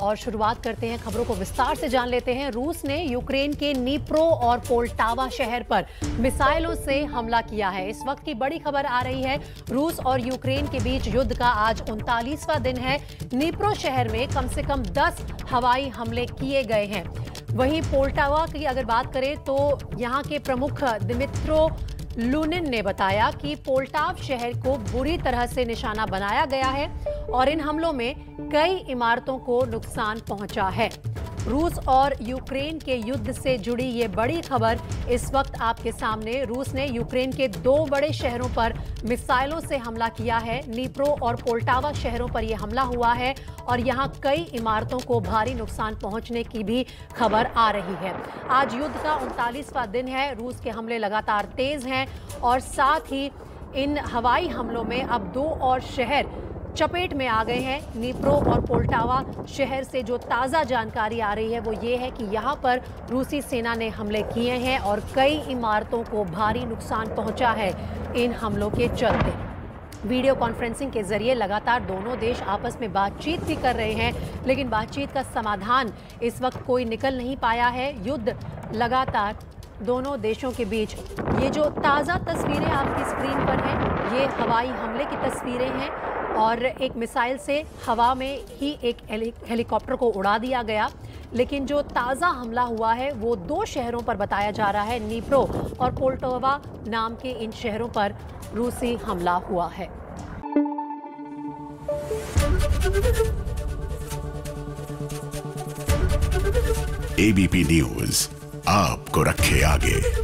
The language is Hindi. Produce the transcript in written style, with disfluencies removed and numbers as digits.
और शुरुआत करते हैं, खबरों को विस्तार से जान लेते हैं। रूस ने यूक्रेन के ड्नीप्रो और पोल्टावा शहर पर मिसाइलों से हमला किया है। इस वक्त की बड़ी खबर आ रही है। रूस और यूक्रेन के बीच युद्ध का आज 39वां दिन है। ड्नीप्रो शहर में कम से कम 10 हवाई हमले किए गए हैं। वहीं पोल्टावा की अगर बात करें तो यहाँ के प्रमुख दिमित्रो लुनिन ने बताया कि पोल्टाव शहर को बुरी तरह से निशाना बनाया गया है और इन हमलों में कई इमारतों को नुकसान पहुंचा है। रूस और यूक्रेन के युद्ध से जुड़ी ये बड़ी खबर इस वक्त आपके सामने। रूस ने यूक्रेन के 2 बड़े शहरों पर मिसाइलों से हमला किया है। ड्नीप्रो और पोल्टावा शहरों पर यह हमला हुआ है और यहाँ कई इमारतों को भारी नुकसान पहुंचने की भी खबर आ रही है। आज युद्ध का 39वां दिन है। रूस के हमले लगातार तेज हैं और साथ ही इन हवाई हमलों में अब 2 और शहर चपेट में आ गए हैं। ड्नीप्रो और पोल्टावा शहर से जो ताज़ा जानकारी आ रही है वो ये है कि यहाँ पर रूसी सेना ने हमले किए हैं और कई इमारतों को भारी नुकसान पहुँचा है। इन हमलों के चलते वीडियो कॉन्फ्रेंसिंग के जरिए लगातार दोनों देश आपस में बातचीत भी कर रहे हैं, लेकिन बातचीत का समाधान इस वक्त कोई निकल नहीं पाया है। युद्ध लगातार दोनों देशों के बीच, ये जो ताज़ा तस्वीरें आपकी स्क्रीन पर हैं ये हवाई हमले की तस्वीरें हैं और एक मिसाइल से हवा में ही एक हेलीकॉप्टर को उड़ा दिया गया। लेकिन जो ताज़ा हमला हुआ है वो 2 शहरों पर बताया जा रहा है। ड्नीप्रो और पोल्टावा नाम के इन शहरों पर रूसी हमला हुआ है। एबीपी न्यूज़ आपको रखे आगे।